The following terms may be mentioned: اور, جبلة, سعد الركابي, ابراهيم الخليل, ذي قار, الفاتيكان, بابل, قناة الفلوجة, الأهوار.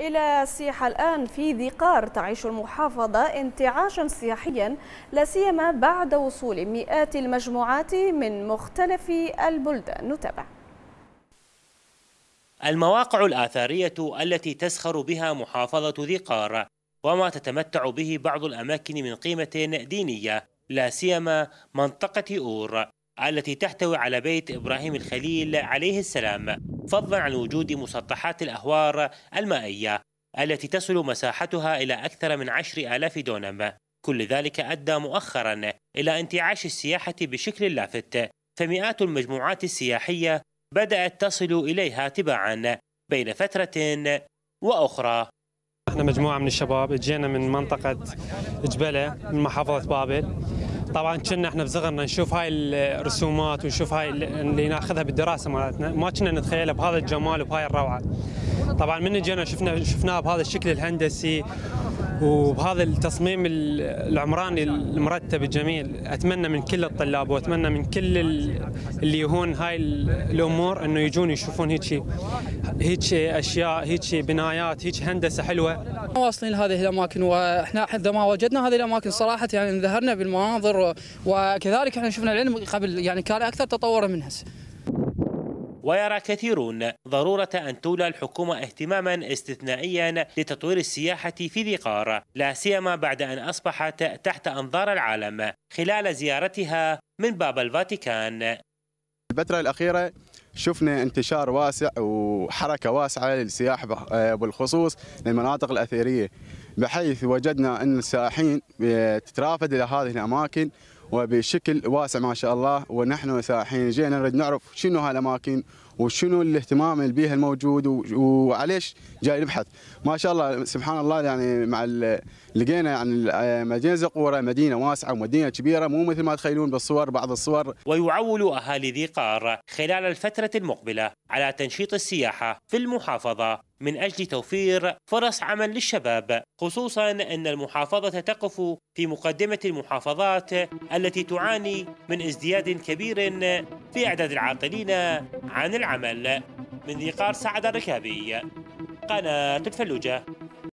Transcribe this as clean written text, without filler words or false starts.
إلى السياحة. الآن في ذي قار تعيش المحافظة انتعاشا سياحيا، لا سيما بعد وصول مئات المجموعات من مختلف البلدان. نتابع. المواقع الآثارية التي تسخر بها محافظة ذي قار وما تتمتع به بعض الأماكن من قيمة دينية، لا سيما منطقة اور التي تحتوي على بيت ابراهيم الخليل عليه السلام، فضلا عن وجود مسطحات الأهوار المائية التي تصل مساحتها إلى أكثر من 10,000 دونم. كل ذلك أدى مؤخرا إلى انتعاش السياحة بشكل لافت، فمئات المجموعات السياحية بدأت تصل إليها تباعا بين فترة وأخرى. احنا مجموعة من الشباب اجينا من منطقة جبلة من محافظة بابل. طبعا كنا احنا بصغرنا نشوف هاي الرسومات ونشوف هاي اللي ناخذها بالدراسة مالتنا، ما كنا نتخيلها بهذا الجمال وبهاي الروعة. طبعا من اجينا شفناها بهذا الشكل الهندسي وبهذا التصميم العمراني المرتب الجميل. اتمنى من كل الطلاب واتمنى من كل اللي يهون هاي الامور انه يجون يشوفون هيك اشياء، هيك بنايات، هيك هندسه حلوه. واصلين لهذه الاماكن واحنا حتى ما وجدنا هذه الاماكن صراحه، يعني انذهلنا بالمناظر، وكذلك احنا شفنا العلم قبل يعني كان اكثر تطورا من هسه. ويرى كثيرون ضرورة أن تولى الحكومة اهتماما استثنائيا لتطوير السياحة في ذي قار، لا سيما بعد أن أصبحت تحت أنظار العالم خلال زيارتها من باب الفاتيكان. الفترة الأخيرة شفنا انتشار واسع وحركة واسعة للسياحة بالخصوص للمناطق الأثرية، بحيث وجدنا أن السائحين تترافد إلى هذه الأماكن وبشكل واسع ما شاء الله. ونحن سائحين جينا نريد نعرف شنو هالاماكن وشنو الاهتمام اللي بيها الموجود وعليش جاي نبحث. ما شاء الله سبحان الله، يعني مع لقينا يعني مدينه زقوره مدينه واسعه ومدينه كبيره مو مثل ما تخيلون بالصور بعض الصور. ويعول اهالي ذي قار خلال الفتره المقبله على تنشيط السياحه في المحافظه من اجل توفير فرص عمل للشباب، خصوصا ان المحافظه تقف في مقدمه المحافظات التي تعاني من ازدياد كبير في اعداد العاطلين عن العمل. من ذي قار سعد الركابي، قناة الفلوجة.